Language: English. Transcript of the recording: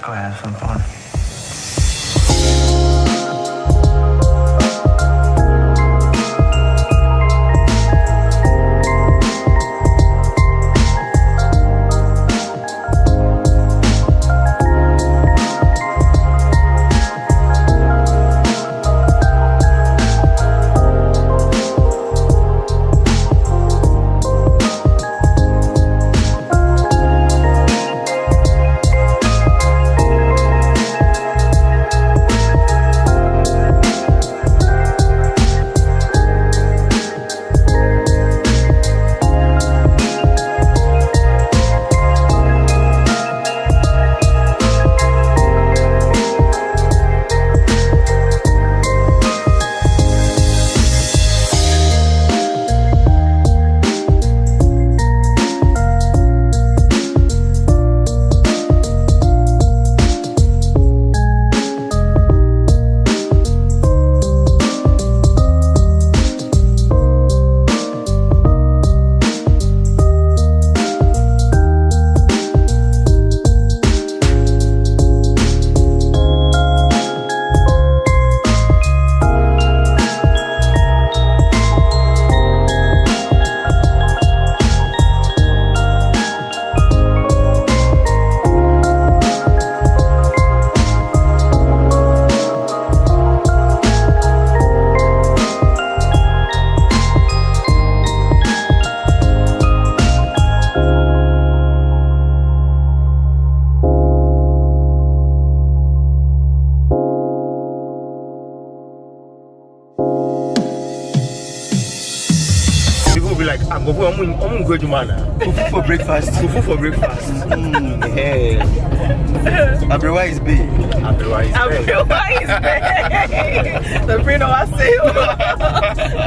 Let's go have some fun. Be like, I'm going to go to Mana. Fufu for breakfast. Fufu for breakfast. Hey. Abrewa is big. Abrewa is big. The friend of us.